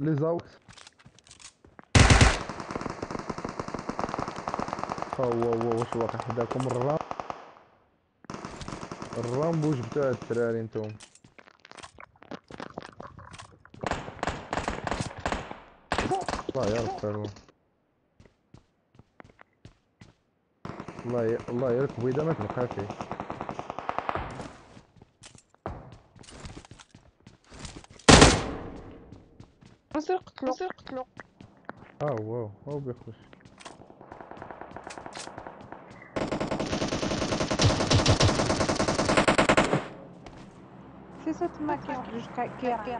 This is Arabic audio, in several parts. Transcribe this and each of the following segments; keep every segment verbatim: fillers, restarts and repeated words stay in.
Les aux. ها هو هو واش واقع حداكم الرام الرامبو جبتوها الدراري نتوما. الله يركب الله الله ي... الله يركب إذا ما تلقى فيه. مصر قتلو مصر قتلو. ها هو هو بيخش. C'est cette maquette jusqu'à Guerre.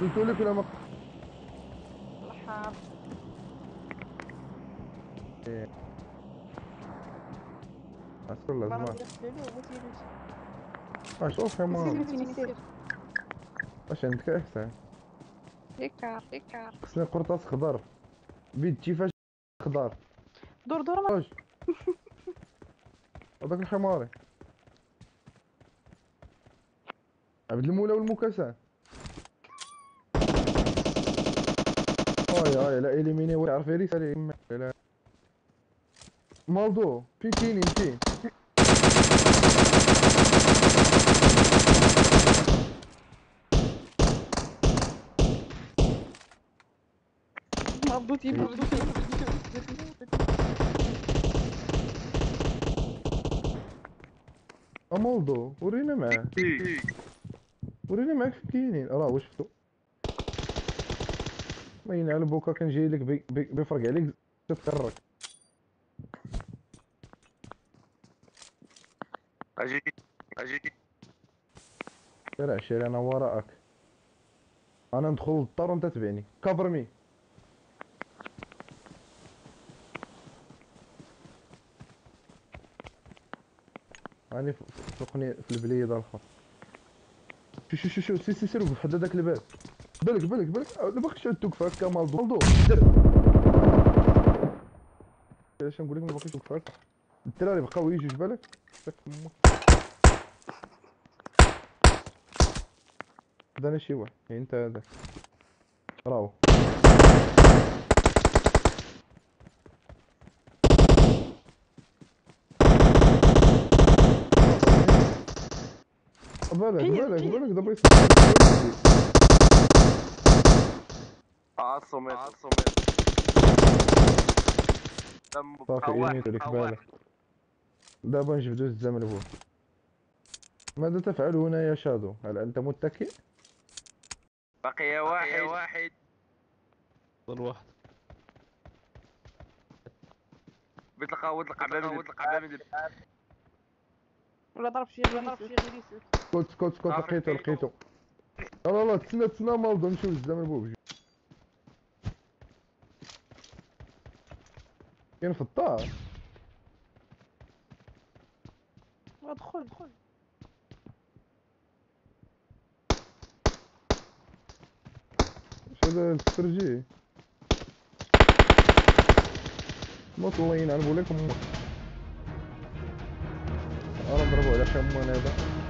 قلتوا لك ولا ما الحار ايه اصلا لازم اشوف هما واش عندك اكثر ديكار ديكار خصني قرطاس خضر بيد كيفاش خضر دور دور ما واش هذاك الحماري عبد المولى والمكاسان هاي هاي لا إليميني ولا عرفي رسالة لا مالدو في كيني كين مالدو تيب مالدو تيب مالدو ورينا معاه ورينا معاك في كيني راه واش شفتو ما ينعل بوكا كنجي لك بي بي بيفرق عليك تتكرك اجي اجي سرع شير انا وراءك انا ندخل للدار وانت تبعني كفر مي راني فوقني في البليده الخط شو شو شو شو سير سير سير حدا داك الباب بالك بالك بالك دابا خشيت توقفك هكا مالدو مالدو علاش نقول لك ما باقيش توقفك الدراري بقاو يجيو جبالك دانا شي واحد يعني انت هذاك راهو بالك بالك بالك دابا يصير عصو ميت عصو ميت صافي يميتو ليك بالك دابا نجبدو الزمن بوه ماذا تفعل هنا يا شادو؟ هل أنت متكئ؟ بقي واحد واحد ظل واحد بتلقى وتلقى بابي وتلقى بابي ولا ضرب شي ولا ضرب شي غير يسوي سكت سكت سكت لقيتو لقيتو لا لا تسنى تسنى مالدو نمشيو للزمن بوه كاين في الدار ادخل دخل شاد الترجي موت الله ينعم عليكم انا نضربو على حموان هذا